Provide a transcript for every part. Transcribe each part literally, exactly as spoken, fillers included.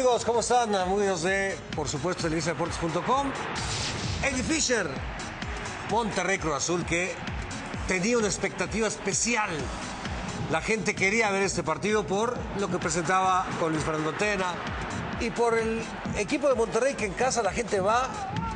amigos, ¿cómo están? Amigos de, por supuesto, elise deportes punto com. Eddie Fisher, Monterrey Cruz Azul, que tenía una expectativa especial. La gente quería ver este partido por lo que presentaba con Luis Fernando Tena y por el equipo de Monterrey, que en casa la gente va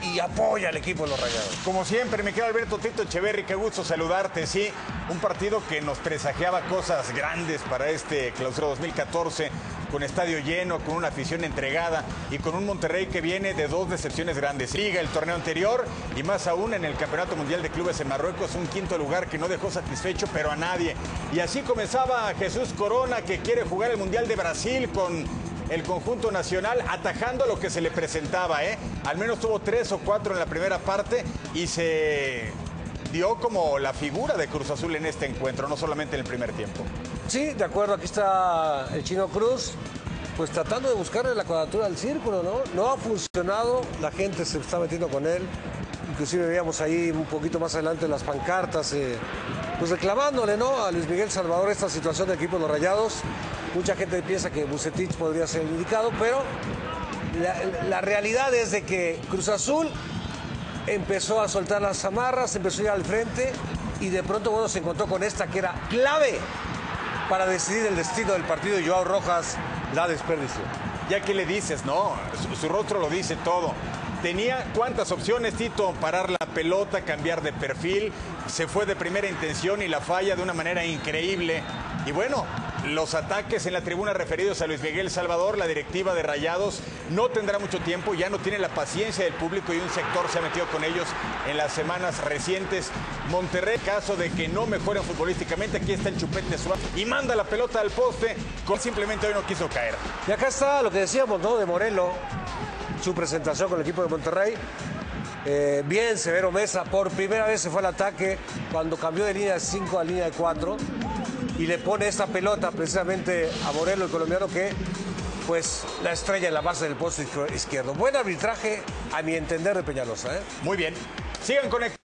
y apoya al equipo de los Rayados. Como siempre, mi querido Alberto Tito Echeverry, qué gusto saludarte. Sí, un partido que nos presagiaba cosas grandes para este Clausura dos mil catorce, con estadio lleno, con una afición entregada y con un Monterrey que viene de dos decepciones grandes. Liga, el torneo anterior, y más aún en el Campeonato Mundial de Clubes en Marruecos, un quinto lugar que no dejó satisfecho, pero a nadie. Y así comenzaba Jesús Corona, que quiere jugar el Mundial de Brasil con el conjunto nacional, atajando lo que se le presentaba, ¿eh? Al menos tuvo tres o cuatro en la primera parte y se dio como la figura de Cruz Azul en este encuentro, no solamente en el primer tiempo. Sí, de acuerdo, aquí está el Chino Cruz, pues tratando de buscarle la cuadratura del círculo, ¿no? No ha funcionado, la gente se está metiendo con él, inclusive veíamos ahí un poquito más adelante las pancartas, eh, pues reclamándole, ¿no?, a Luis Miguel Salvador esta situación del equipo de los Rayados. Mucha gente piensa que Bucetich podría ser indicado, pero la, la realidad es de que Cruz Azul empezó a soltar las zamarras, empezó a ir al frente y de pronto, bueno, se encontró con esta que era clave para decidir el destino del partido. Joao Rojas la desperdició. Ya que le dices, no, su, su rostro lo dice todo. Tenía cuántas opciones, Tito, parar la pelota, cambiar de perfil, se fue de primera intención y la falla de una manera increíble. Y bueno, los ataques en la tribuna referidos a Luis Miguel Salvador, la directiva de Rayados no tendrá mucho tiempo, ya no tiene la paciencia del público y un sector se ha metido con ellos en las semanas recientes. Monterrey, caso de que no mejoren futbolísticamente, aquí está el Chupete Suárez y manda la pelota al poste, simplemente hoy no quiso caer. Y acá está lo que decíamos, ¿no?, de Morelos, su presentación con el equipo de Monterrey. Eh, bien, Severo Mesa, por primera vez se fue al ataque cuando cambió de línea de cinco a línea de cuatro y le pone esta pelota precisamente a Morelos, el colombiano, que pues la estrella en la base del poste izquierdo. Buen arbitraje, a mi entender, de Peñalosa, ¿eh? Muy bien, sigan conectados.